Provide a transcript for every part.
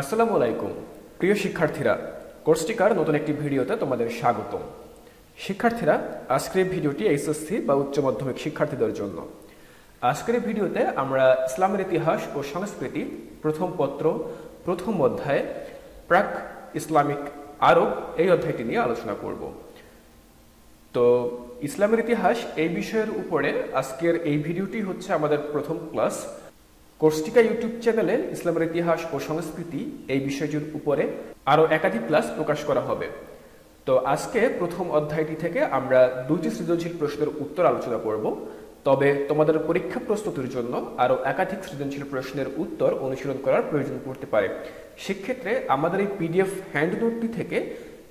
আসসালামু আলাইকুম প্রিয় শিক্ষার্থীরা, কোর্সটিকার নতুন একটি ভিডিওতে তোমাদের স্বাগতম। শিক্ষার্থীরা, আজকের ভিডিওটি এইচএসসি বা উচ্চ মাধ্যমিক শিক্ষার্থীদের জন্য। আজকের ভিডিওতে আমরা ইসলামের ইতিহাস ও সংস্কৃতি প্রথম পত্র প্রথম অধ্যায়ে প্রাক ইসলামিক আরব এই অধ্যায়টি নিয়ে আলোচনা করব। তো ইসলামের ইতিহাস এই বিষয়ের উপরে আজকের এই ভিডিওটি হচ্ছে আমাদের প্রথম ক্লাস। কোর্সটিকা ইউটিউব চ্যানেলে ইসলামের ইতিহাস ও সংস্কৃতি এই বিষয়টির উপরে আরও একাধিক ক্লাস প্রকাশ করা হবে। তো আজকে প্রথম অধ্যায়টি থেকে আমরা দুইটি সৃজনশীল প্রশ্নের উত্তর আলোচনা করব। তবে তোমাদের পরীক্ষা প্রস্তুতির জন্য আরও একাধিক সৃজনশীল প্রশ্নের উত্তর অনুশীলন করার প্রয়োজন পড়তে পারে। সেক্ষেত্রে আমাদের এই পিডিএফ হ্যান্ডনোটটি থেকে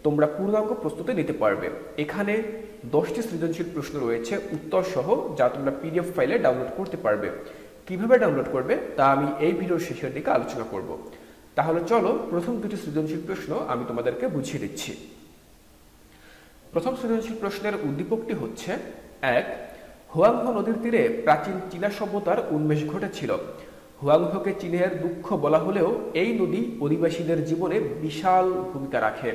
তোমরা পূর্ণাঙ্গ প্রস্তুতি নিতে পারবে। এখানে 10টি সৃজনশীল প্রশ্ন রয়েছে উত্তর সহ, যা তোমরা পিডিএফ ফাইলে ডাউনলোড করতে পারবে। কিভাবে ডাউনলোড করবে তা আমি এই ভিডিওর শেষের দিকে আলোচনা করব। তাহলে চলো, প্রথম দুটি সৃজনশীল প্রশ্ন আমি তোমাদেরকে বুঝিয়ে দিচ্ছি। প্রথম সৃজনশীল প্রশ্নের উদ্দীপকটি হচ্ছে, এক, হুয়াংহে নদীর তীরে প্রাচীন চীনা সভ্যতার উন্মেষ ঘটেছিল। হুয়াংহেকে চীনের দুঃখ বলা হলেও এই নদী অধিবাসীদের জীবনে বিশাল ভূমিকা রাখে।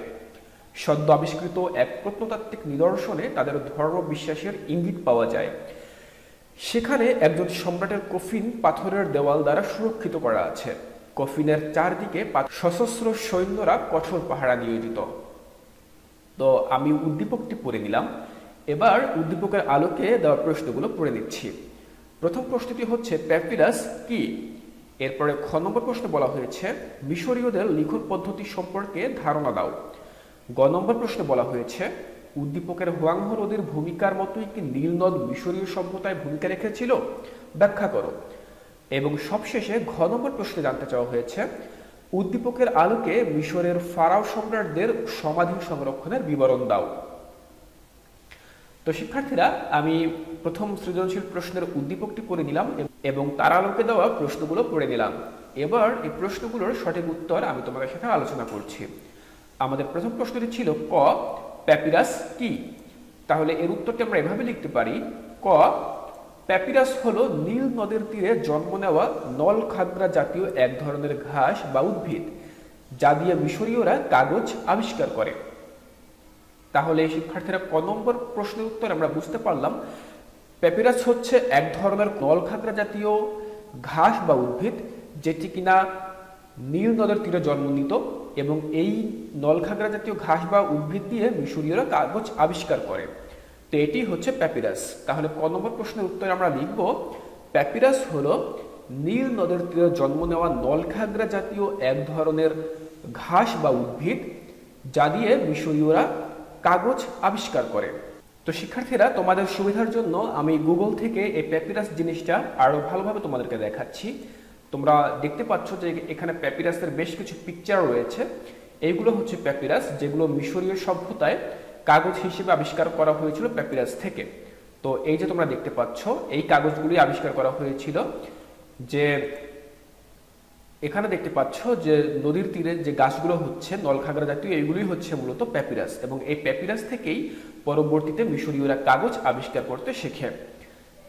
সদ্য আবিষ্কৃত এক প্রত্নতাত্ত্বিক নিদর্শনে তাদের ধর্ম বিশ্বাসের ইঙ্গিত পাওয়া যায়। সেখানে একজন সম্রাটের কফিন পাথরের দেওয়াল দ্বারা সুরক্ষিত করা আছে। কফিনের চারদিকে সশস্ত্র সৈন্যরা কঠোর পাহারা নিয়োজিত। তো আমি উদ্দীপকটি পড়ে নিলাম, এবার উদ্দীপকের আলোকে দেওয়া প্রশ্নগুলো পড়ে নিচ্ছি। প্রথম প্রশ্নটি হচ্ছে প্যাপিরাস কি? এরপরে খ নম্বর প্রশ্ন বলা হয়েছে মিশরীয়দের লিখন পদ্ধতি সম্পর্কে ধারণা দাও। গ নম্বর প্রশ্নে বলা হয়েছে উদ্দীপকের হুয়াংহে নদীর ভূমিকার মতোই কি নীলনদ মিশরীয় সভ্যতায় ভূমিকা রেখেছিল? ব্যাখ্যা করো। এবং সবশেষে ঘ নম্বর প্রশ্নে জানতে চাওয়া হয়েছে উদ্দীপকের আলোকে মিশরের ফারাও সম্রাটদের সমাধি সংরক্ষণের বিবরণ দাও। তো শিক্ষার্থীরা, আমি প্রথম সৃজনশীল প্রশ্নের উদ্দীপকটি পড়ে নিলাম এবং তার আলোকে দেওয়া প্রশ্নগুলো পড়ে নিলাম। এবার এই প্রশ্নগুলোর সঠিক উত্তর আমি তোমাদের সাথে আলোচনা করছি। আমাদের প্রথম প্রশ্নটি ছিল ক, প্যাপিরাস কি? তাহলে এর উত্তরটি আমরা এভাবে লিখতে পারি, ক, প্যাপিরাস হলো নীল নদের তীরে জন্ম নেওয়া নলখাগড়া জাতীয় এক ধরনের ঘাস বা উদ্ভিদ, যা দিয়ে মিশরীয়রা কাগজ আবিষ্কার করে। তাহলে শিক্ষার্থীরা, ক নম্বর প্রশ্নের উত্তর আমরা বুঝতে পারলাম প্যাপিরাস হচ্ছে এক ধরনের নলখাগড়া জাতীয় ঘাস বা উদ্ভিদ, যেটি কিনা নীল নদের তীরে জন্ম নিত এবং এই নলখাগড়া জাতীয় ঘাস বা উদ্ভিদ দিয়ে মিশরীয়রা কাগজ আবিষ্কার করে। তো এটি হচ্ছে প্যাপিরাস। তাহলে ক নম্বর প্রশ্নের উত্তরে আমরা লিখব, প্যাপিরাস হলো নীল নদের তীরে জন্ম নেওয়া নলখাগড়া জাতীয় এক ধরনের ঘাস বা উদ্ভিদ, যা দিয়ে মিশরীয়রা কাগজ আবিষ্কার করে। তো শিক্ষার্থীরা, তোমাদের সুবিধার জন্য আমি গুগল থেকে এই প্যাপিরাস জিনিসটা আরও ভালোভাবে তোমাদেরকে দেখাচ্ছি। তোমরা দেখতে পাচ্ছ যে এখানে প্যাপিরাসের বেশ কিছু পিকচার রয়েছে। এইগুলো হচ্ছে প্যাপিরাস, যেগুলো মিশরীয় সভ্যতায় কাগজ হিসেবে আবিষ্কার করা হয়েছিল প্যাপিরাস থেকে। তো এই যে তোমরা দেখতে পাচ্ছ, এই কাগজগুলি আবিষ্কার করা হয়েছিল। যে এখানে দেখতে পাচ্ছ যে নদীর তীরে যে গাছগুলো হচ্ছে নলখাগড়া জাতীয়, এইগুলোই হচ্ছে মূলত প্যাপিরাস, এবং এই প্যাপিরাস থেকেই পরবর্তীতে মিশরীয়রা কাগজ আবিষ্কার করতে শেখে।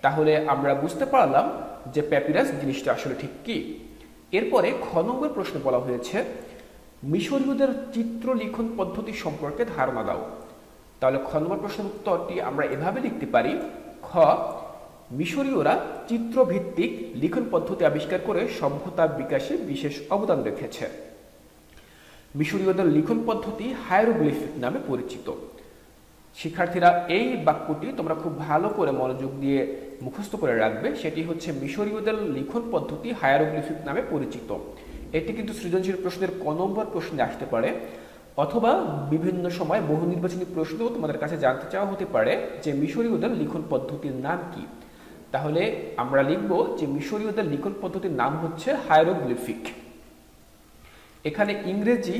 তাহলে আমরা বুঝতে পারলাম যে প্যাপিরাস জিনিসটা আসলে ঠিক কি। এরপরে খ নম্বর প্রশ্ন বলা হয়েছে মিশরীয়দের চিত্রলিখন পদ্ধতি সম্পর্কে ধারণা দাও। তাহলে খ নম্বর প্রশ্নের উত্তরটি আমরা এভাবে লিখতে পারি, খ, মিশরীয়রা চিত্রভিত্তিক লিখন পদ্ধতি আবিষ্কার করে সভ্যতা বিকাশে বিশেষ অবদান রেখেছে। মিশরীয়দের লিখন পদ্ধতি হায়ারোগ্লিফিক নামে পরিচিত। শিক্ষার্থীরা, এই বাক্যটি তোমরা খুব ভালো করে মনোযোগ দিয়ে মুখস্থ করে রাখবে। সেটি হচ্ছে মিশরীয়দের লিখন পদ্ধতি হায়ারোগ্লিফিক নামে পরিচিত। এটি কিন্তু সৃজনশীল প্রশ্নের ক নম্বর প্রশ্নে আসতে পারে, অথবা বিভিন্ন সময় বহু নির্বাচনী প্রশ্নও তোমাদের কাছে জানতে চাওয়া হতে পারে যে মিশরীয়দের লিখন পদ্ধতির নাম কি। তাহলে আমরা লিখব যে মিশরীয়দের লিখন পদ্ধতির নাম হচ্ছে হায়ারোগ্লিফিক। এখানে ইংরেজি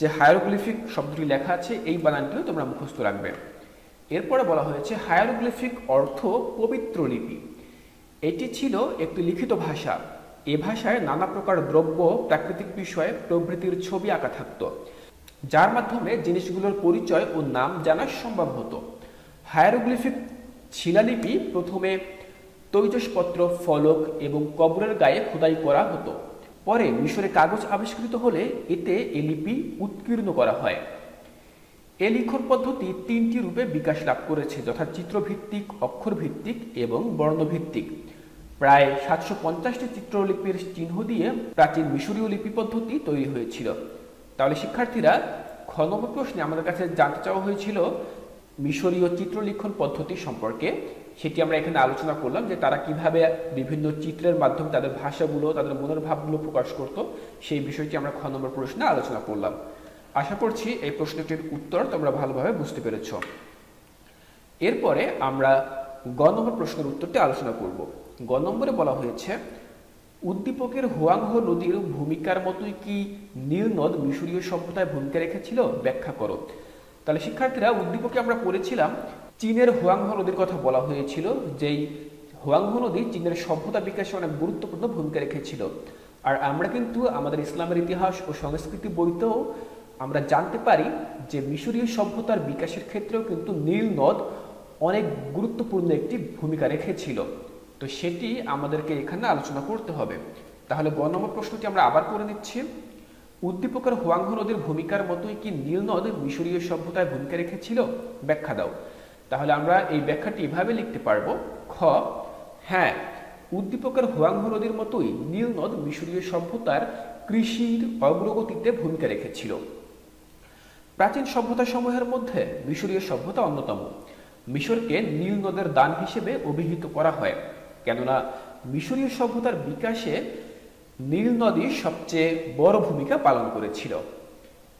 যে হায়ারোগ্লিফিক শব্দটি লেখা আছে এই বানানটিও তোমরা মুখস্থ রাখবে। এরপরে বলা হয়েছে হায়ারোগ্লিফিক অর্থ পবিত্র লিপি। এটি ছিল একটি লিখিত ভাষা। এ ভাষায় নানা প্রকার দ্রব্য, প্রাকৃতিক বিষয় প্রভৃতির ছবি আঁকা থাকত, যার মাধ্যমে জিনিসগুলোর পরিচয় ও নাম জানা সম্ভব হতো। হায়ারোগ্লিফিক শিলালিপি প্রথমে তৈজসপত্র, ফলক এবং কবরের গায়ে খোদাই করা হতো। পরে মিশরে কাগজ আবিষ্কৃত হলে এতে এ লিপি উৎকীর্ণ করা হয়। এ লিখন পদ্ধতি তিনটি রূপে বিকাশ লাভ করেছে, যথা চিত্রভিত্তিক, অক্ষরভিত্তিক এবং বর্ণভিত্তিক। প্রায় ৭৫০টি চিত্রলিপির চিহ্ন দিয়ে প্রাচীন মিশরীয় লিপি পদ্ধতি তৈরি হয়েছিল। তাহলে শিক্ষার্থীরা, খ নম্বর প্রশ্নে আমাদের কাছে জানতে চাওয়া হয়েছিল মিশরীয় চিত্রলিখন পদ্ধতি সম্পর্কে। সেটি আমরা এখানে আলোচনা করলাম যে তারা কিভাবে বিভিন্ন চিত্রের মাধ্যমে তাদের ভাষাগুলো, তাদের মনের ভাবগুলো প্রকাশ করত, সেই বিষয়টি আমরা খ নম্বর প্রশ্নে আলোচনা করলাম। আশা করছি এই প্রশ্নটির উত্তর তোমরা ভালোভাবে বুঝতে পেরেছ। এরপরে আমরা গ নম্বর প্রশ্নের উত্তরটি আলোচনা করব। গ নম্বরে বলা হয়েছে, উদ্দীপকের হুয়াংহে নদীর ভূমিকার মতোই কি নীল নদ মিশরীয় সভ্যতায় ভূমিকা রেখেছিল, ব্যাখ্যা করো। তাহলে শিক্ষার্থীরা, উদ্দীপকে আমরা পড়েছিলাম চীনের হুয়াংহে নদীর কথা বলা হয়েছিল, যেই হুয়াংহে নদী চীনের সভ্যতা বিকাশে অনেক গুরুত্বপূর্ণ ভূমিকা রেখেছিল। আর আমরা কিন্তু আমাদের ইসলামের ইতিহাস ও সংস্কৃতি বইতেও আমরা জানতে পারি যে মিশরীয় সভ্যতার বিকাশের ক্ষেত্রেও কিন্তু নীল নদ অনেক গুরুত্বপূর্ণ একটি ভূমিকা রেখেছিল। তো সেটি আমাদেরকে এখানে আলোচনা করতে হবে। তাহলে গ নম্বর প্রশ্নটি আমরা আবার করে নিচ্ছি। উদ্দীপকের হুয়াংহে নদীর ভূমিকার মতোই কি নীল নদ মিশরীয় সভ্যতায় ভূমিকা রেখেছিল, ব্যাখ্যা দাও। তাহলে আমরা এই ব্যাখ্যাটি এভাবে লিখতে পারবো, খ, হ্যাঁ, উদ্দীপকের হুয়াংহে নদীর মতোই নীল নদ মিশরীয় সভ্যতার কৃষির অগ্রগতিতে ভূমিকা রেখেছিল। প্রাচীন সভ্যতা সমূহের মধ্যে মিশরীয় সভ্যতা অন্যতম। মিশরকে নীল নদের দান হিসেবে অভিহিত করা হয়, কেননা মিশরীয় সভ্যতার বিকাশে নীল নদী সবচেয়ে বড় ভূমিকা পালন করেছিল।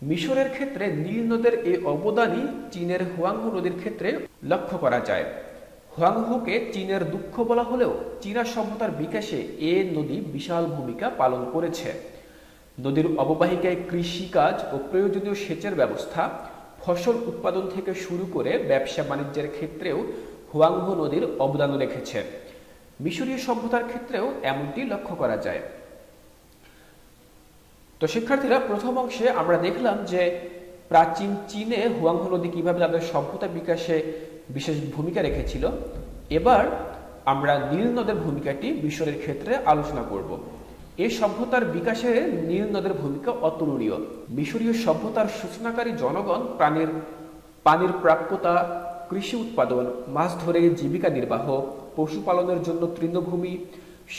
মিশরের ক্ষেত্রে নীল নদের এই অবদানই চীনের হুয়াংহে নদীর ক্ষেত্রে লক্ষ্য করা যায়। হুয়াংহেকে চীনের দুঃখ বলা হলেও চীনা সভ্যতার বিকাশে এ নদী বিশাল ভূমিকা পালন করেছে। নদীর অববাহিকায় কৃষিকাজ ও প্রয়োজনীয় সেচের ব্যবস্থা, ফসল উৎপাদন থেকে শুরু করে ব্যবসা বাণিজ্যের ক্ষেত্রেও হুয়াংহে নদীর অবদান রেখেছে। মিশরীয় সভ্যতার ক্ষেত্রেও এমনটি লক্ষ্য করা যায়। তো শিক্ষার্থীরা, প্রথম অংশে আমরা দেখলাম যে প্রাচীন চীনে হুয়াংহে নদী কীভাবে তাদের সভ্যতা বিকাশে বিশেষ ভূমিকা রেখেছিল। এবার আমরা নীল নদের ভূমিকাটি মিশরের ক্ষেত্রে আলোচনা করব। এই সভ্যতার বিকাশে নীল নদের ভূমিকা অতুলনীয়। মিশরীয় সভ্যতার সূচনাকারী জনগণ পানির প্রাপ্যতা, কৃষি উৎপাদন, মাছ ধরে জীবিকা নির্বাহ, পশুপালনের জন্য তৃণভূমি,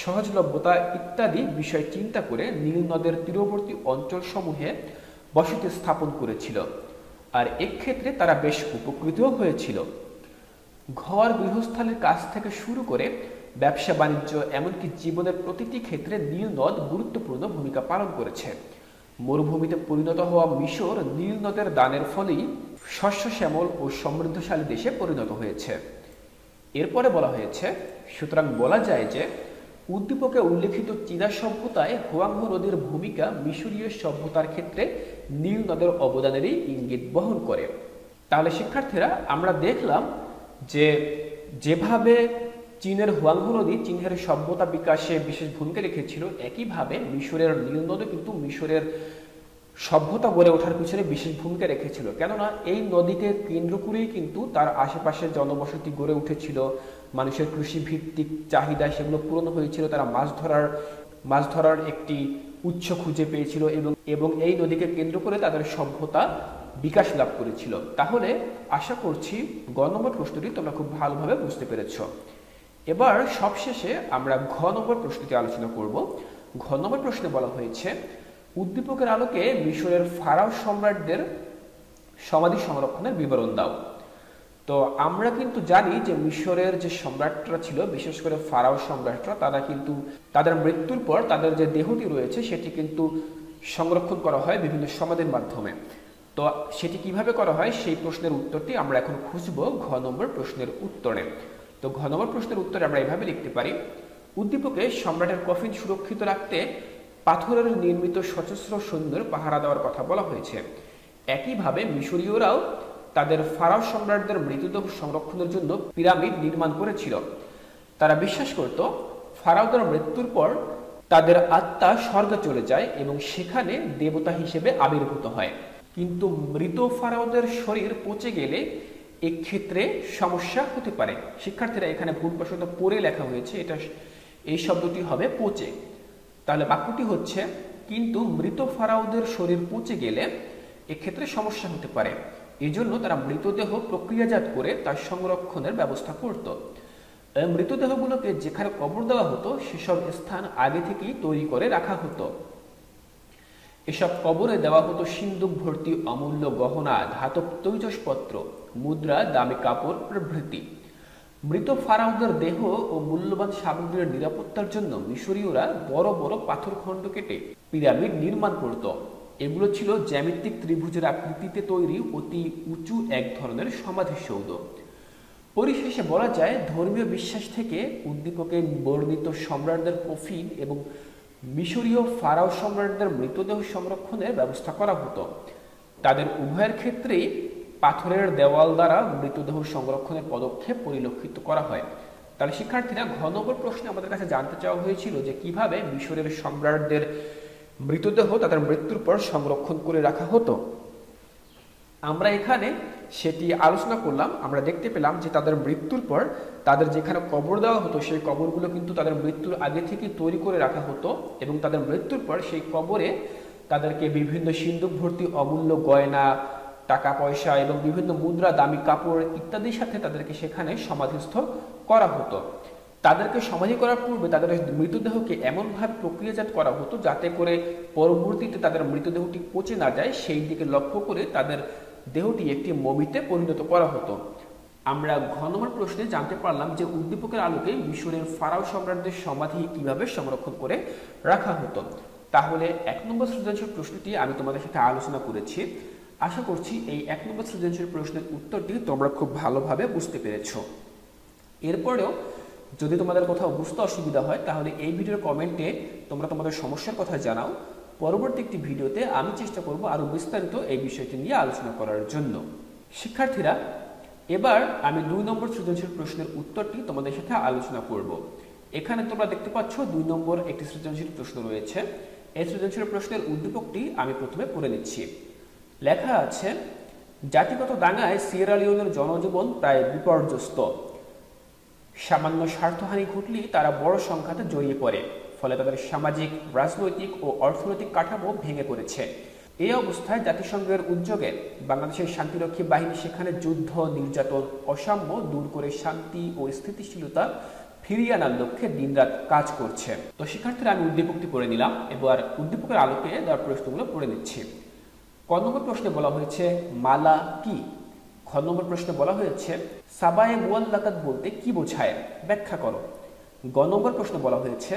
সহজলভ্যতা ইত্যাদি বিষয় চিন্তা করে নীল নদের তীরবর্তী অঞ্চলসমূহে বসতি স্থাপন করেছিল, আর এক্ষেত্রে তারা বেশ উপকৃতও হয়েছিল। ঘর গৃহস্থালির কাছ থেকে শুরু করে ব্যবসা বাণিজ্য, এমনকি জীবনের প্রতিটি ক্ষেত্রে নীল নদ গুরুত্বপূর্ণ ভূমিকা পালন করেছে। মরুভূমিতে পরিণত হওয়া মিশর নীল নদের দানের ফলেই শস্য শ্যামল ও সমৃদ্ধশালী দেশে পরিণত হয়েছে। এরপরে বলা হয়েছে, সুতরাং বলা যায় যে উদ্দীপকে উল্লেখিত চীনা সভ্যতায় হুয়াংহে নদীর ভূমিকা মিশরীয় সভ্যতার ক্ষেত্রে নীল নদের অবদানেরই ইঙ্গিত বহন করে। তাহলে শিক্ষার্থীরা, আমরা দেখলাম যে যেভাবে চীনের হুয়াংহে নদী চীনের সভ্যতা বিকাশে বিশেষ ভূমিকা রেখেছিল, একইভাবে মিশরের নীল নদও কিন্তু মিশরের সভ্যতা গড়ে ওঠার পিছনে বিশেষ ভূমিকা রেখেছিল, কেননা এই নদীকে কেন্দ্র করেই কিন্তু তার আশেপাশে জনবসতি গড়ে উঠেছিল। মানুষের কৃষিভিত্তিক চাহিদা সেগুলো পূরণ হয়েছিল, তারা মাছ ধরার একটি উৎস খুঁজে পেয়েছিল এবং এই নদীকে কেন্দ্র করে তাদের সভ্যতা বিকাশ লাভ করেছিল। তাহলে আশা করছি গ নম্বর প্রশ্নটি তোমরা খুব ভালোভাবে বুঝতে পেরেছ। এবার সবশেষে আমরা ঘ নম্বর প্রশ্নটি আলোচনা করব। ঘ নম্বর প্রশ্নে বলা হয়েছে, উদ্দীপকের আলোকে মিশরের ফারাও সম্রাটদের সমাধি সংরক্ষণের বিবরণ দাও। তো আমরা কিন্তু জানি যে মিশরের যে সম্রাটরা ছিল, বিশেষ করে ফারাও সম্রাটরা, তারা কিন্তু তাদের মৃত্যুর পর তাদের যে দেহটি রয়েছে সেটি কিন্তু সংরক্ষণ করা হয় বিভিন্ন সমাধির মাধ্যমে। তো সেটি কিভাবে করা হয় সেই প্রশ্নের উত্তরটি আমরা এখন খুঁজব ঘ নম্বর প্রশ্নের উত্তরে। তো ঘ নম্বর প্রশ্নের উত্তরে আমরা এভাবে লিখতে পারি, উদ্দীপকে সম্রাটের কফিন সুরক্ষিত রাখতে পাথরের নির্মিত সশস্ত্র সৈন্যের পাহারা দেওয়ার কথা বলা হয়েছে। একইভাবে মিশরীয়রাও তাদের ফারাও সম্রাটদের মৃতদেহ সংরক্ষণের জন্য পিরামিড নির্মাণ করেছিল। তারা বিশ্বাস করত ফারাওদের মৃত্যুর পর তাদের আত্মা স্বর্গে চলে যায় এবং সেখানে দেবতা হিসেবে আবির্ভূত হয়। কিন্তু মৃত ফারাওদের শরীর পচে গেলে এক্ষেত্রে সমস্যা হতে পারে। শিক্ষার্থীরা, এখানে ভুলবশত পড়ে লেখা হয়েছে, এই শব্দটি হবে পচে। তাহলে বাক্যটি হচ্ছে, কিন্তু মৃত ফারাওদের শরীর পচে গেলে এক্ষেত্রে সমস্যা হতে পারে, এজন্য তারা মৃতদেহ প্রক্রিয়াজাত করে তার সংরক্ষণের ব্যবস্থা করত। মৃতদেহগুলোকে যেখানে কবর দেওয়া হতো সেসব স্থান আগে থেকেই তৈরি করে রাখা হতো। এসব কবরে দেওয়া হতো সিন্দুক ভর্তি অমূল্য গহনা, ধাতব তৈজসপত্র, মুদ্রা, দামি কাপড় প্রভৃতি। মৃত ফারাওদের দেহ ও মূল্যবান সামগ্রীর নিরাপত্তার জন্য মিশরীয়রা বড় বড় পাথরখণ্ড কেটে পিরামিড নির্মাণ করত। এগুলো ছিল জ্যামিতিক ত্রিভুজের আকৃতিতে তৈরি অতি উঁচু এক ধরনের সমাধিসৌধ। পরিশেষে বলা যায়, ধর্মীয় বিশ্বাস থেকে উদ্দীপকে বর্ণিত সম্রাটদের কফিন এবং মিশরীয় ফারাও সম্রাটদের মৃতদেহ সংরক্ষণের ব্যবস্থা করা হতো। তাদের উভয়ের ক্ষেত্রেই পাথরের দেওয়াল দ্বারা মৃতদেহ সংরক্ষণের পদক্ষেপ পরিলক্ষিত করা হয়। তাহলে শিক্ষার্থীরা, ঘ নম্বর প্রশ্নে আমাদের কাছে জানতে চাওয়া হয়েছিল যে কিভাবে মিশরের সম্রাটদের মৃতদেহ তাদের মৃত্যুর পর সংরক্ষণ করে রাখা হতো। আমরা এখানে সেটি আলোচনা করলাম। আমরা দেখতে পেলাম যে তাদের মৃত্যুর পর তাদের যেখানে কবর দেওয়া হতো সেই কবরগুলো কিন্তু তাদের মৃত্যুর আগে থেকে তৈরি করে রাখা হতো, এবং তাদের মৃত্যুর পর সেই কবরে তাদেরকে বিভিন্ন সিন্দুক ভর্তি অমূল্য গয়না, টাকা পয়সা এবং বিভিন্ন মুদ্রা, দামি কাপড় ইত্যাদির সাথে তাদেরকে সেখানে সমাধিস্থ করা হতো। তাদেরকে সমাধি করার পূর্বে তাদের মৃতদেহকে এমনভাবে প্রক্রিয়াজাত করা হতো যাতে করে পরবর্তীতে তাদের মৃতদেহটি পচে না যায়, সেই দিকে লক্ষ্য করে তাদের দেহটি একটি মমিতে পরিণত করা হতো। আমরা ঘ নম্বর প্রশ্নে জানতে পারলাম যে উদ্দীপকের আলোকে মিশরের ফারাও সম্রাটদের সমাধি কিভাবে সংরক্ষণ করে রাখা হতো। তাহলে এক নম্বর সৃজনশীল প্রশ্নটি আমি তোমাদের সাথে আলোচনা করেছি। আশা করছি এই এক নম্বর সৃজনশীল প্রশ্নের উত্তরটি তোমরা খুব ভালোভাবে বুঝতে পেরেছ। এরপরেও যদি তোমাদের কোথাও বুঝতে অসুবিধা হয় তাহলে এই ভিডিওর কমেন্টে তোমরা তোমাদের সমস্যার কথা জানাও। পরবর্তী একটি ভিডিওতে আমি চেষ্টা করব আরও বিস্তারিত এই বিষয়টি নিয়ে আলোচনা করার জন্য। শিক্ষার্থীরা, এবার আমি ২ নম্বর সৃজনশীল প্রশ্নের উত্তরটি তোমাদের সাথে আলোচনা করব। এখানে তোমরা দেখতে পাচ্ছ ২ নম্বর একটি সৃজনশীল প্রশ্ন রয়েছে। এই সৃজনশীল প্রশ্নের উদ্দীপকটি আমি প্রথমে পড়ে নিচ্ছি। লেখা আছে, জাতিগত দাঙ্গায় সিয়েরালিওনের জনজীবন প্রায় বিপর্যস্ত। সামান্য স্বার্থহানি ঘটলেই তারা বড় সংঘাতে জড়িয়ে পড়ে, ফলে তাদের সামাজিক, রাজনৈতিক ও অর্থনৈতিক কাঠামো ভেঙে পড়েছে। এই অবস্থায় জাতিসংঘের উদ্যোগে বাংলাদেশের শান্তিরক্ষী বাহিনী সেখানে যুদ্ধ, নির্যাতন, অসাম্য দূর করে শান্তি ও স্থিতিশীলতা ফিরিয়ে আনার লক্ষ্যে দিনরাত কাজ করছে। তো শিক্ষার্থীরা, আমি উদ্দীপকটি পড়ে নিলাম। এবার উদ্দীপকের আলোকে তার প্রশ্নগুলো পড়ে নিচ্ছি। ক নম্বর প্রশ্নে বলা হয়েছে মালা কি? খ নম্বর প্রশ্নে বলা হয়েছে সাবায়ে মুআল্লাকাত বলতে কি বোঝায়, ব্যাখ্যা করো। গ নম্বর প্রশ্নে বলা হয়েছে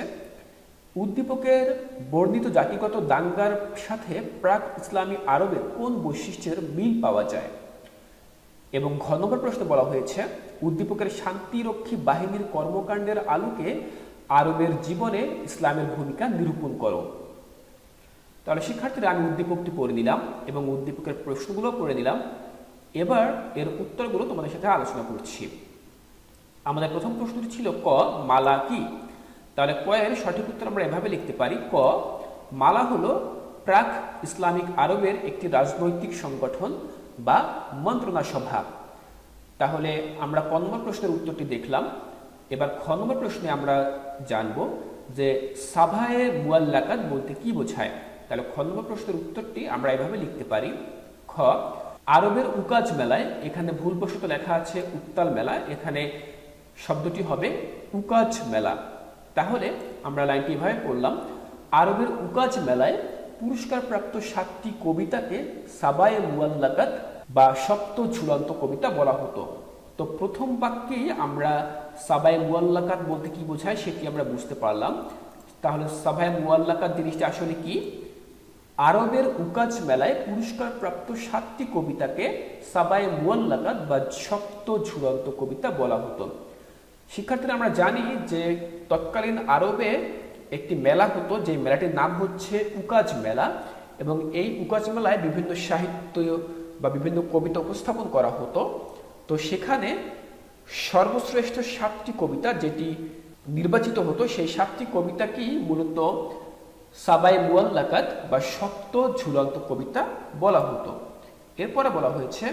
উদ্দীপকের বর্ণিত জাতিগত দাঙ্গার সাথে প্রাক ইসলামী আরবের কোন বৈশিষ্ট্যের মিল পাওয়া যায়। এবং ঘ নম্বর প্রশ্নে বলা হয়েছে উদ্দীপকের শান্তিরক্ষী বাহিনীর কর্মকাণ্ডের আলোকে আরবের জীবনে ইসলামের ভূমিকা নিরূপণ করো। তাহলে শিক্ষার্থীরা, আমি উদ্দীপকটি পড়ে নিলাম এবং উদ্দীপকের প্রশ্নগুলো পড়ে নিলাম। এবার এর উত্তরগুলো তোমাদের সাথে আলোচনা করছি। আমাদের প্রথম প্রশ্নটি ছিল ক, মালা কি? তাহলে ক এর সঠিক উত্তর আমরা এভাবে লিখতে পারি, ক, মালা হলো প্রাক ইসলামিক আরবের একটি রাজনৈতিক সংগঠন বা মন্ত্রণা সভা। তাহলে আমরা ক নম্বর প্রশ্নের উত্তরটি দেখলাম। এবার খ নম্বর প্রশ্নে আমরা জানব যে সাভায়ে মুআল্লাকাত বলতে কি বোঝায়। তাহলে খ নম্বর প্রশ্নের উত্তরটি আমরা এভাবে লিখতে পারি, খ, আরবের উকাজ মেলায়, এখানে ভুলবশত লেখা আছে উত্তাল মেলা, এখানে শব্দটি হবে উকাজ মেলা। তাহলে আমরা লাইনটি এভাবে পড়লাম, আরবের উকাজ মেলায় পুরস্কারপ্রাপ্ত 7টি কবিতাকে সাবায়ে মুআল্লাকাত বা সপ্ত ঝুলন্ত কবিতা বলা হতো। তো প্রথম বাক্যেই আমরা সাবায়ে মুআল্লাকাত বলতে কি বোঝায় সেটি আমরা বুঝতে পারলাম। তাহলে সাবায়ে মুআল্লাকাত জিনিসটি আসলে কি? আরবের উকাজ মেলায় পুরস্কারপ্রাপ্ত 7টি কবিতাকে সাবায়ে মুআল্লাকাত বা সপ্ত ঝুলন্ত কবিতা বলা হতো। শিক্ষার্থীরা, আমরা জানি যে তৎকালীন আরবে একটি মেলা হতো, যে মেলাটির নাম হচ্ছে উকাজ মেলা, এবং এই উকাজ মেলায় বিভিন্ন সাহিত্য বা বিভিন্ন কবিতা উপস্থাপন করা হতো। তো সেখানে সর্বশ্রেষ্ঠ 7টি কবিতা যেটি নির্বাচিত হতো, সেই 7টি কবিতাকেই মূলত সাবায়ে মুআল্লাকাত বা সপ্ত ঝুলন্ত কবিতা বলা হতো। এরপরে বলা হয়েছে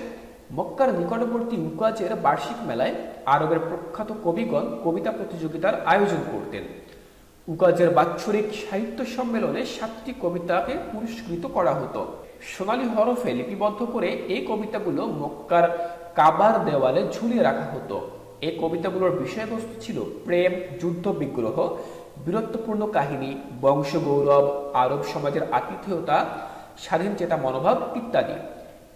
মক্কার নিকটবর্তী উকাজের বার্ষিক মেলায় আরবের প্রখ্যাত কবিগণ কবিতা প্রতিযোগিতার আয়োজন করতেন। গজের বাৎসরিক সাহিত্য সম্মেলনে 7টি কবিতাকে পুরস্কৃত করা হতো। সোনালী হরফে লিপিবদ্ধ করে এই কবিতাগুলো মক্কার কাবার দেওয়ালে ঝুলিয়ে রাখা হতো। এই কবিতাগুলোর বিষয়বস্তু ছিল প্রেম, যুদ্ধ, বিগ্রহ, বীরত্বপূর্ণ কাহিনী, বংশগৌরব, আরব সমাজের আতিথেয়তা, স্বাধীন চেতা মনোভাব ইত্যাদি।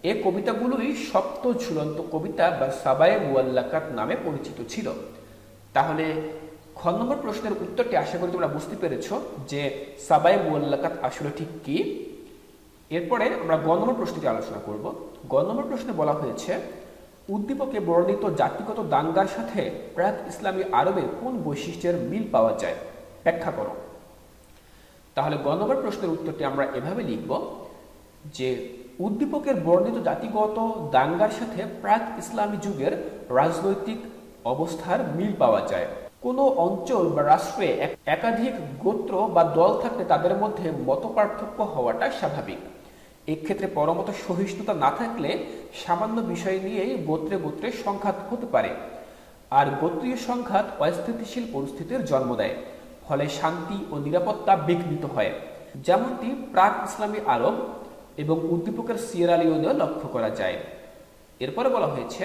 এ কবিতাগুলোই সপ্ত ঝুলন্ত কবিতা বা সাবায়ে মুআল্লাকাত নামে পরিচিত ছিল। তাহলে খ নম্বর প্রশ্নের উত্তরটি আশা করি তোমরা বুঝতে পেরেছ যে সাবায়ে মুআল্লাকাত আসলে ঠিক কি। এরপরে আমরা গ নম্বর প্রশ্নটি আলোচনা করব। গ নম্বর প্রশ্নে বলা হয়েছে, উদ্দীপকে বর্ণিত জাতিগত দাঙ্গার সাথে প্রাক ইসলামী আরবের কোন বৈশিষ্ট্যের মিল পাওয়া যায়, ব্যাখ্যা করো। তাহলে গ নম্বর প্রশ্নের উত্তরটি আমরা এভাবে লিখব যে উদ্দীপকের বর্ণিত জাতিগত দাঙ্গার সাথে প্রাক ইসলামী যুগের রাজনৈতিক অবস্থার মিল পাওয়া যায়। কোনো অঞ্চল বা রাষ্ট্রে একাধিক গোত্র বা দল থাকলে তাদের মধ্যে মতপার্থক্য হওয়াটা স্বাভাবিক। এক্ষেত্রে পরমত সহিষ্ণুতা না থাকলে সামান্য বিষয় নিয়েই গোত্রে গোত্রে সংঘাত হতে পারে, আর গোত্রীয় সংঘাত অস্থিতিশীল পরিস্থিতির জন্ম দেয়, ফলে শান্তি ও নিরাপত্তা বিঘ্নিত হয়, যেমনটি প্রাক ইসলামী আরব এবং উদ্দীপকের সিয়েরা লিওনেও লক্ষ্য করা যায়। এরপরে বলা হয়েছে,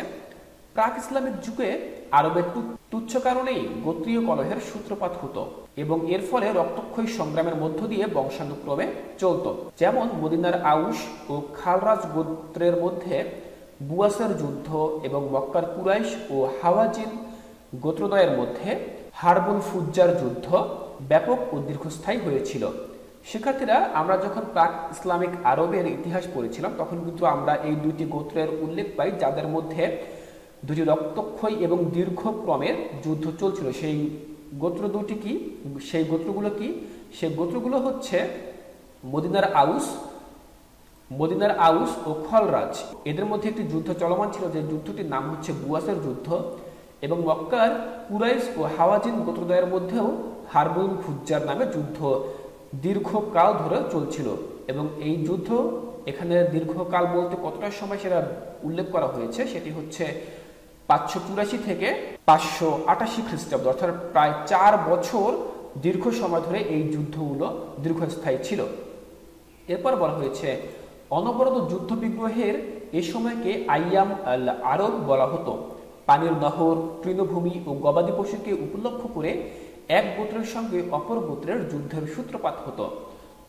প্রাক ইসলামিক যুগে আরবের তুচ্ছ কারণেই গোত্রীয় কলহের সূত্রপাত হতো এবং এর ফলে রক্তক্ষয়ী সংগ্রামের মধ্য দিয়ে বংশানুক্রমে চলত, যেমন মদিনার আউস ও খালরাজ গোত্রের মধ্যে বুয়াসের যুদ্ধ এবং মক্কার কুরাইশ ও হাওয়াজিন গোত্রদ্বয়ের মধ্যে হারবুল ফুজ্জার যুদ্ধ ব্যাপক ও দীর্ঘস্থায়ী হয়েছিল। শিক্ষার্থীরা, আমরা যখন প্রাক ইসলামিক আরবের ইতিহাস পড়েছিলাম তখন কিন্তু আমরা এই দুইটি গোত্রের উল্লেখ পাই যাদের মধ্যে দুটি রক্তক্ষয়ী এবং দীর্ঘক্রমের যুদ্ধ চলছিল। সেই গোত্রগুলো হচ্ছে মদিনার আউস ও খলরাজ। এদের মধ্যে একটি যুদ্ধ চলমান ছিল যে যুদ্ধটির নাম হচ্ছে বুয়াসের যুদ্ধ, এবং মক্কার কুরাইশ ও হাওয়াজিন গোত্রদ্বয়ের মধ্যেও হারবুল ফুজ্জার নামে যুদ্ধ দীর্ঘকাল ধরে চলছিল। এবং এই যুদ্ধ, এখানে দীর্ঘকাল বলতে কতটা সময় সেটা উল্লেখ করা হয়েছে, সেটি হচ্ছে 584 থেকে 588 খ্রিস্টাব্দ, অর্থাৎ প্রায় 4 বছর দীর্ঘ সময় ধরে এই যুদ্ধগুলো দীর্ঘস্থায়ী ছিল। এরপর বলা হয়েছে, অনবরত যুদ্ধ বিগ্রহের এ সময়কে আইয়াম আল আরব বলা হতো। পানির নহর, তৃণভূমি ও গবাদি পশুকে উপলক্ষ করে এক গোত্রের সঙ্গে অপর গোত্রের যুদ্ধের সূত্রপাত হতো।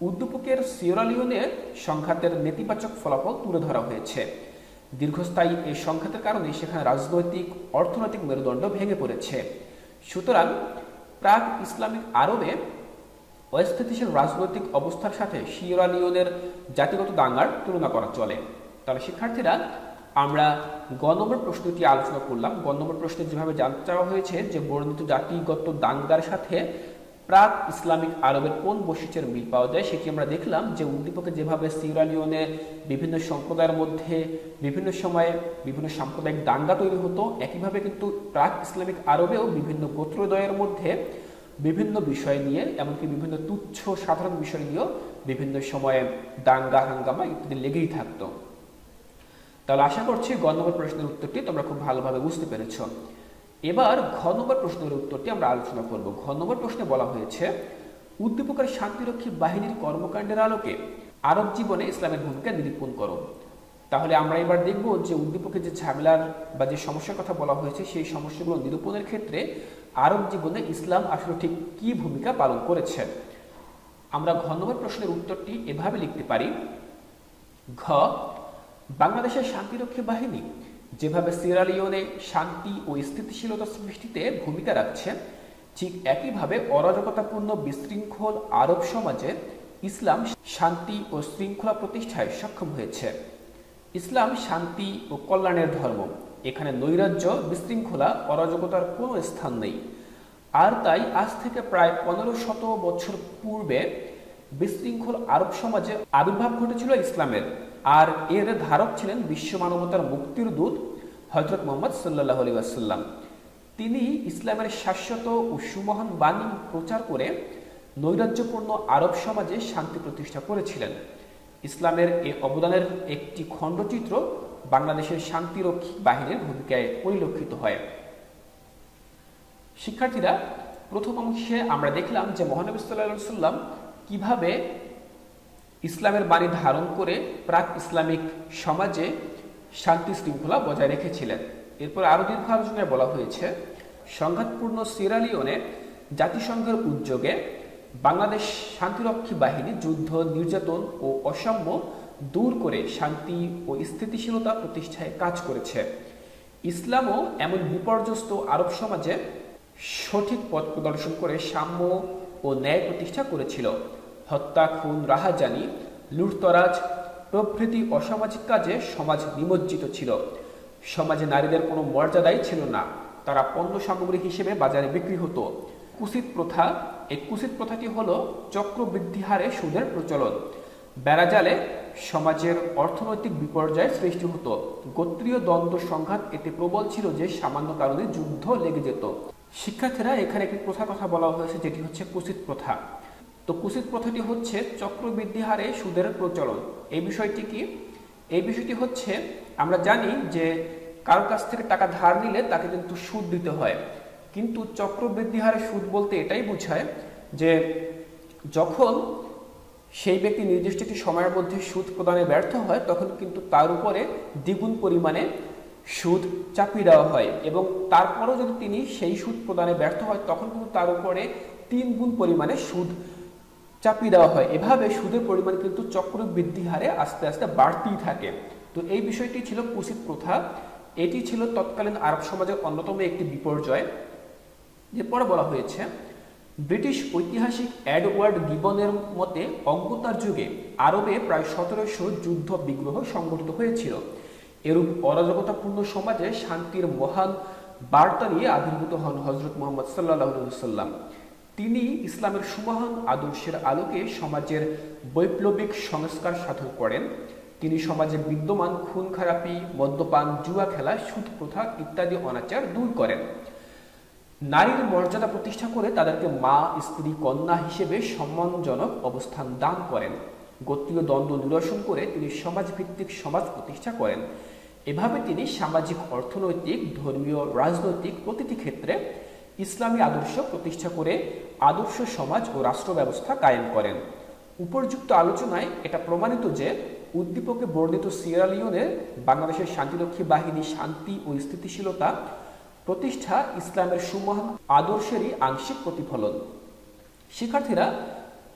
উদ্দীপকের সিয়েরা লিওনে সংঘাতের নেতিবাচক ফলাফল তুলে ধরা হয়েছে। দীর্ঘস্থায়ী এই সংঘাতের কারণে সেখানে রাজনৈতিক, অর্থনৈতিক মেরুদণ্ড ভেঙে পড়েছে। সুতরাং প্রাক ইসলামিক আরবে অস্থিতিশীল রাজনৈতিক অবস্থার সাথে সিয়েরা লিওনের জাতিগত দাঙ্গার তুলনা করা চলে। তাহলে শিক্ষার্থীরা, আমরা গ নম্বর প্রশ্নটি আলোচনা করলাম। গ নম্বর প্রশ্নে যেভাবে জানতে চাওয়া হয়েছে যে বর্ণিত জাতিগত দাঙ্গার সাথে প্রাক ইসলামিক আরবের কোন বৈশিষ্ট্যের মিল পাওয়া যায়, সেটি আমরা দেখলাম যে উদ্দীপকে যেভাবে সিয়েরা লিওনে বিভিন্ন সম্প্রদায়ের মধ্যে বিভিন্ন সময়ে বিভিন্ন সাম্প্রদায়িক দাঙ্গা তৈরি হতো, একইভাবে কিন্তু প্রাক ইসলামিক আরবেও বিভিন্ন গোত্রদ্বয়ের মধ্যে বিভিন্ন বিষয় নিয়ে, এমনকি বিভিন্ন তুচ্ছ সাধারণ বিষয় নিয়েও বিভিন্ন সময়ে দাঙ্গা, হাঙ্গামা ইত্যাদি লেগেই থাকতো। তাহলে আশা করছি গ নম্বর প্রশ্নের উত্তরটি তোমরা খুব ভালোভাবে বুঝতে পেরেছ। এবার ঘ নম্বর প্রশ্নের উত্তরটি আমরা আলোচনা করব। ঘ নম্বর প্রশ্নে বলা হয়েছে, উদ্দীপকের শান্তিরক্ষী বাহিনীর কর্মকাণ্ডের আলোকে আরব জীবনে ইসলামের ভূমিকা নিরূপণ করো। তাহলে আমরা এবার দেখব যে উদ্দীপকে যে ঝামেলার বা যে সমস্যার কথা বলা হয়েছে সেই সমস্যাগুলো নিরূপণের ক্ষেত্রে আরব জীবনে ইসলাম আসলে ঠিক কী ভূমিকা পালন করেছে। আমরা ঘ নম্বর প্রশ্নের উত্তরটি এভাবে লিখতে পারি, ঘ, বাংলাদেশের শান্তিরক্ষী বাহিনী যেভাবে সিয়েরা লিওনে শান্তি ও স্থিতিশীলতা সৃষ্টিতে ভূমিকা রাখছে, ঠিক একইভাবে অরাজকতাপূর্ণ বিশৃঙ্খল আরব সমাজে ইসলাম শান্তি ও শৃঙ্খলা প্রতিষ্ঠায় সক্ষম হয়েছে। ইসলাম শান্তি ও কল্যাণের ধর্ম। এখানে নৈরাজ্য, বিশৃঙ্খলা, অরাজকতার কোনো স্থান নেই। আর তাই আজ থেকে প্রায় 1500 বছর পূর্বে বিশৃঙ্খল আরব সমাজে আবির্ভাব ঘটেছিল ইসলামের, আর এর ধারক ছিলেন বিশ্ব মানবতার মুক্তির দূত হযরত মুহাম্মদ সাল্লাল্লাহু আলাইহি ওয়াসাল্লাম। তিনি ইসলামের শাশ্বত ও সুমহান বাণী প্রচার করে নৈরাজ্যপূর্ণ আরব সমাজে শান্তি প্রতিষ্ঠা করেছিলেন। ইসলামের এই অবদানের একটি খণ্ডচিত্র বাংলাদেশের শান্তিরক্ষী বাহিনীর ভূমিকায় পরিলক্ষিত হয়। শিক্ষার্থীরা, প্রথম অংশে আমরা দেখলাম যে মহানবী সাল্লাল্লাহু আলাইহি ওয়াসাল্লাম কিভাবে ইসলামের বাণী ধারণ করে প্রাক ইসলামিক সমাজে শান্তি শৃঙ্খলা বজায় রেখেছিলেন। এরপর আরও দীর্ঘ আলোচনায় বলা হয়েছে সংঘাতপূর্ণ সিয়েরা লিওনে জাতিসংঘের উদ্যোগে বাংলাদেশ শান্তিরক্ষী বাহিনী যুদ্ধ, নির্যাতন ও অসাম্য দূর করে শান্তি ও স্থিতিশীলতা প্রতিষ্ঠায় কাজ করেছে। ইসলামও এমন বিপর্যস্ত আরব সমাজে সঠিক পথ প্রদর্শন করে সাম্য ও ন্যায় প্রতিষ্ঠা করেছিল। হত্যা, খুন, রাহাজানি, লুটতরাজ প্রভৃতি অসামাজিক কাজে সমাজ নিমজ্জিত ছিল। সমাজে নারীদের কোনো মর্যাদাই ছিল না, তারা পণ্য সামগ্রী হিসেবে বাজারে বিক্রি হতো। কুসিত প্রথা, এই কুসিত প্রথাটি হল চক্রবৃদ্ধি হারে সুদের প্রচলন। বেড়াজালে সমাজের অর্থনৈতিক বিপর্যয়ের সৃষ্টি হতো। গোত্রীয় দ্বন্দ্ব সংঘাত এতে প্রবল ছিল যে সামান্য কারণে যুদ্ধ লেগে যেত। শিক্ষার্থীরা এখানে একটি প্রথার কথা বলা হয়েছে যেটি হচ্ছে কুসিত প্রথা। তো কুসিত প্রথাটি হচ্ছে চক্রবৃদ্ধি হারে সুদের প্রচলন। এই বিষয়টি কি? এই বিষয়টি হচ্ছে আমরা জানি যে কারো কাছ থেকে টাকা ধার নিলে তাকে কিন্তু সুদ দিতে হয়, কিন্তু চক্রবৃদ্ধি হারে সুদ বলতে এটাই বোঝায় যে যখন সেই ব্যক্তি নির্দিষ্ট একটি সময়ের মধ্যে সুদ প্রদানে ব্যর্থ হয় তখন কিন্তু তার উপরে দ্বিগুণ পরিমাণে সুদ চাপিয়ে দেওয়া হয়, এবং তারপরেও যদি তিনি সেই সুদ প্রদানে ব্যর্থ হয় তখন কিন্তু তার উপরে 3 গুণ পরিমাণে সুদ চাপিয়ে দেওয়া হয়। এভাবে সুদের পরিমাণ কিন্তু চক্রবৃদ্ধি হারে আস্তে আস্তে বাড়তেই থাকে। তো এই বিষয়টি ছিল কুসিত প্রথা। এটি ছিল তৎকালীন আরব সমাজের অন্যতম একটি বিপর্যয়। এরপরে বলা হয়েছে ব্রিটিশ ঐতিহাসিক এডওয়ার্ড গিবনের মতে অজ্ঞতার যুগে আরবে প্রায় 1700 যুদ্ধ বিগ্রহ সংঘটিত হয়েছিল। এরূপ অরাজকতাপূর্ণ সমাজে শান্তির মহান বার্তা নিয়ে আবির্ভূত হন হজরত মুহাম্মদ সাল্লাল্লাহু আলাইহি ওয়াসাল্লাম। তিনি ইসলামের সুমহান আদর্শের আলোকে সমাজের বৈপ্লবিক সংস্কার সাধন করেন। তিনি সমাজে বিদ্যমান খুন খারাপি, মদ্যপান, জুয়া খেলা, সুদ প্রথা ইত্যাদি অনাচার দূর করেন। নারীর মর্যাদা প্রতিষ্ঠা করে তাদেরকে মা, স্ত্রী, কন্যা হিসেবে সম্মানজনক অবস্থান দান করেন। গোত্রীয় দ্বন্দ্ব নিরসন করে তিনি সমাজভিত্তিক সমাজ প্রতিষ্ঠা করেন। এভাবে তিনি সামাজিক, অর্থনৈতিক, ধর্মীয়, রাজনৈতিক প্রতিটি ক্ষেত্রে ইসলামী আদর্শ প্রতিষ্ঠা করে আদর্শ সমাজ ও রাষ্ট্র ব্যবস্থা কায়েম করেন। উপর্যুক্ত আলোচনায় এটা প্রমাণিত যে উদ্দীপকে বর্ণিত সিয়েরা লিওনে বাংলাদেশের শান্তিরক্ষী বাহিনী শান্তি ও স্থিতিশীলতা প্রতিষ্ঠা ইসলামের সুমহান আদর্শেরই আংশিক প্রতিফলন। শিক্ষার্থীরা,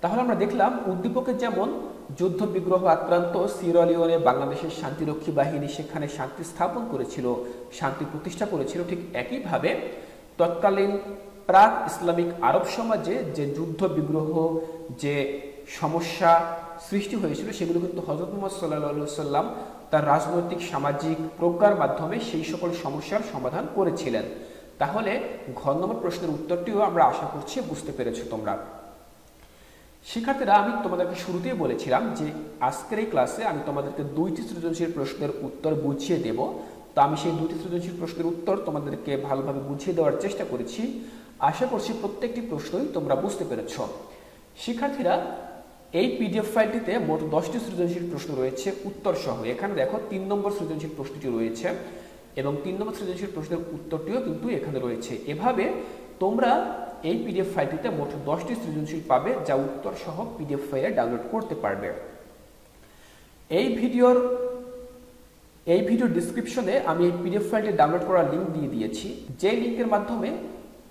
তাহলে আমরা দেখলাম উদ্দীপকে যেমন যুদ্ধ বিগ্রহ আক্রান্ত সিয়েরা লিওনে বাংলাদেশের শান্তিরক্ষী বাহিনী সেখানে শান্তি স্থাপন করেছিল, শান্তি প্রতিষ্ঠা করেছিল, ঠিক একইভাবে তৎকালীন প্রাক ইসলামিক আরব সমাজে যে যুদ্ধ বিগ্রহ, যে সমস্যা সৃষ্টি হয়েছিল সেগুলো কিন্তু হযরত মুহাম্মদ সাল্লাল্লাহু আলাইহি ওয়াসাল্লাম তার রাজনৈতিক, সামাজিক প্রজ্ঞার মাধ্যমে সেই সকল সমস্যার সমাধান করেছিলেন। তাহলে ঘ নম্বর প্রশ্নের উত্তরটিও আমরা আশা করছি বুঝতে পেরেছো তোমরা। শিক্ষার্থীরা, আমি তোমাদেরকে শুরুতেই বলেছিলাম যে আজকের এই ক্লাসে আমি তোমাদেরকে 2টি সৃজনশীল প্রশ্নের উত্তর বুঝিয়ে দেব। তো আমি সেই 2টি সৃজনশীল প্রশ্নের উত্তর তোমাদেরকে ভালোভাবে বুঝিয়ে দেওয়ার চেষ্টা করেছি। আশা করছি প্রত্যেকটি প্রশ্নই তোমরা বুঝতে পেরেছ। শিক্ষার্থীরা, এই পিডিএফ ফাইলটিতে মোট 10টি সৃজনশীল প্রশ্ন রয়েছে উত্তরসহ। এখানে দেখো 3 নম্বর সৃজনশীল প্রশ্নটি রয়েছে এবং 3 নম্বর সৃজনশীল প্রশ্নের উত্তরটিও কিন্তু এখানে রয়েছে। এভাবে তোমরা এই পিডিএফ ফাইলটিতে মোট 10টি সৃজনশীল পাবে যা উত্তরসহ পিডিএফ ফাইলে ডাউনলোড করতে পারবে। এই ভিডিও ডিসক্রিপশনে আমি এই পিডিএফ ফাইলটি ডাউনলোড করার লিঙ্ক দিয়ে দিয়েছি, যে লিঙ্কের মাধ্যমে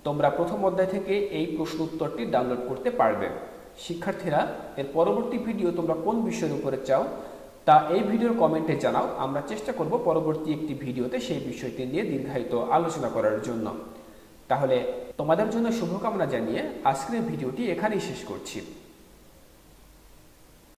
তোমরা প্রথম অধ্যায় থেকে এই প্রশ্ন উত্তরটি ডাউনলোড করতে পারবে। শিক্ষার্থীরা, এর পরবর্তী ভিডিও তোমরা কোন বিষয়ের উপরে চাও তা এই ভিডিওর কমেন্টে জানাও। আমরা চেষ্টা করব পরবর্তী একটি ভিডিওতে সেই বিষয়টি নিয়ে দীর্ঘায়িত আলোচনা করার জন্য। তাহলে তোমাদের জন্য শুভকামনা জানিয়ে আজকের ভিডিওটি এখানেই শেষ করছি।